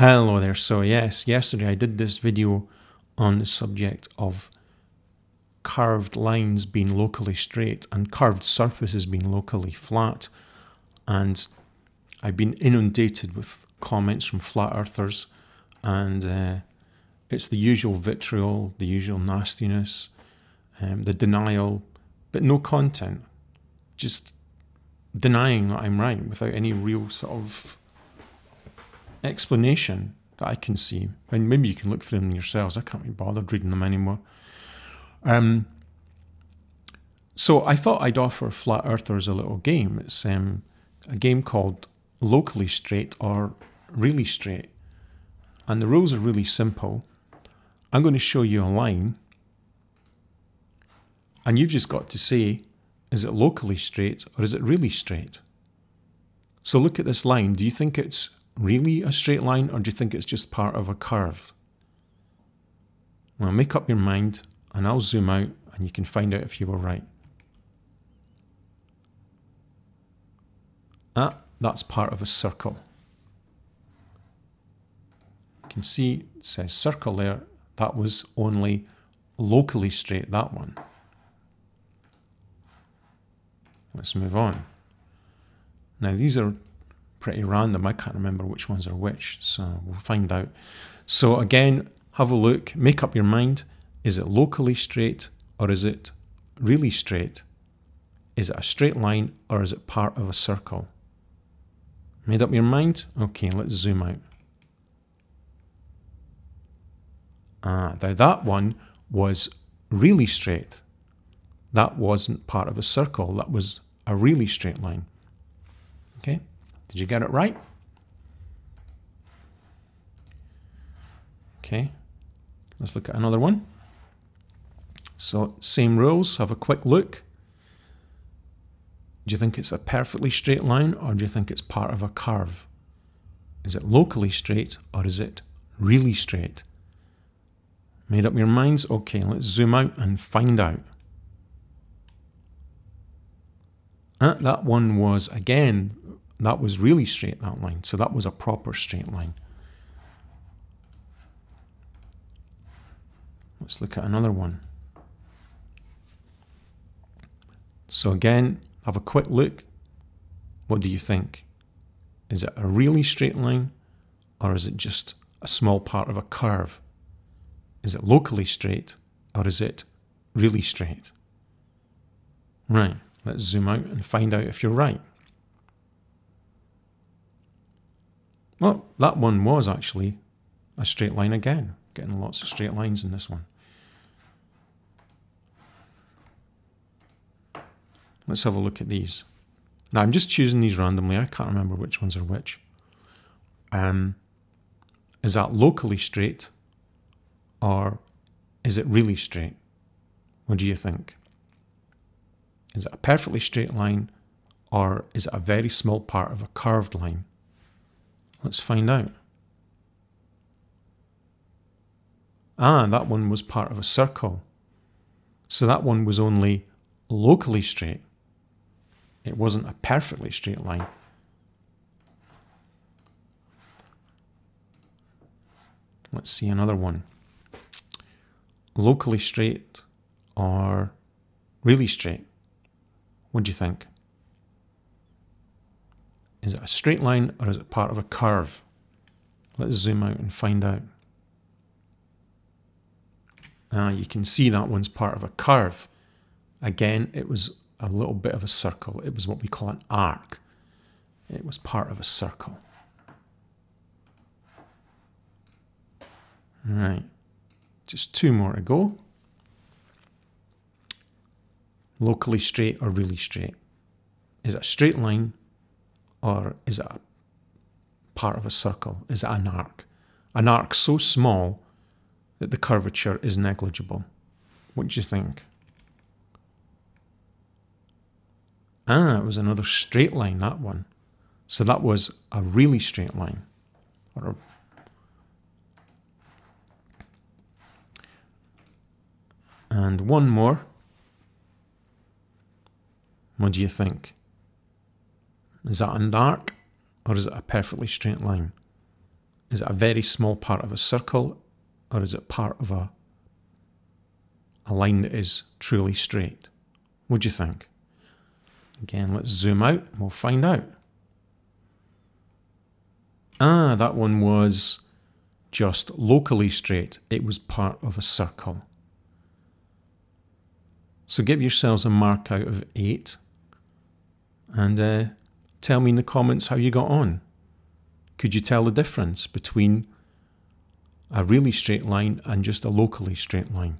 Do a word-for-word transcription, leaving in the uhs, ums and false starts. Hello there, so yes, yesterday I did this video on the subject of curved lines being locally straight and curved surfaces being locally flat, and I've been inundated with comments from flat earthers, and uh, it's the usual vitriol, the usual nastiness, um, the denial, but no content, just denying that I'm right without any real sort of explanation that I can see. And maybe you can look through them yourselves. I can't be bothered reading them anymore. Um, so I thought I'd offer flat earthers a little game. It's um, a game called Locally Straight or Really Straight. And the rules are really simple. I'm going to show you a line, and you've just got to say, is it locally straight or is it really straight? So look at this line. Do you think it's really a straight line, or do you think it's just part of a curve? Well, make up your mind, and I'll zoom out and you can find out if you were right. Ah, that's part of a circle. You can see it says circle there. That was only locally straight, that one. Let's move on. Now these are pretty random. I can't remember which ones are which, so we'll find out. So again, have a look, make up your mind. Is it locally straight or is it really straight? Is it a straight line or is it part of a circle? Made up your mind? Okay, let's zoom out. Ah, now that one was really straight. That wasn't part of a circle, that was a really straight line. Okay? Did you get it right? Okay, let's look at another one. So same rules, have a quick look. Do you think it's a perfectly straight line or do you think it's part of a curve? Is it locally straight or is it really straight? Made up your minds? Okay, let's zoom out and find out. Ah, that one was, again, that was really straight, that line. So that was a proper straight line. Let's look at another one. So again, have a quick look. What do you think? Is it a really straight line or is it just a small part of a curve? Is it locally straight or is it really straight? Right, let's zoom out and find out if you're right. Well, that one was actually a straight line again. Getting lots of straight lines in this one. Let's have a look at these. Now, I'm just choosing these randomly. I can't remember which ones are which. Um, is that locally straight or is it really straight? What do you think? Is it a perfectly straight line or is it a very small part of a curved line? Let's find out. Ah, that one was part of a circle. So that one was only locally straight. It wasn't a perfectly straight line. Let's see another one. Locally straight or really straight? What do you think? Is it a straight line or is it part of a curve? Let's zoom out and find out. Ah, you can see that one's part of a curve. Again, it was a little bit of a circle. It was what we call an arc. It was part of a circle. Right, just two more to go. Locally straight or really straight? Is it a straight line or is it a part of a circle? Is it an arc? An arc so small that the curvature is negligible. What do you think? Ah, it was another straight line, that one. So that was a really straight line. Or a... And one more. What do you think? Is that an arc or is it a perfectly straight line? Is it a very small part of a circle, or is it part of a, a line that is truly straight? What do you think? Again, let's zoom out and we'll find out. Ah, that one was just locally straight. It was part of a circle. So give yourselves a mark out of eight and uh, tell me in the comments how you got on. Could you tell the difference between a really straight line and just a locally straight line?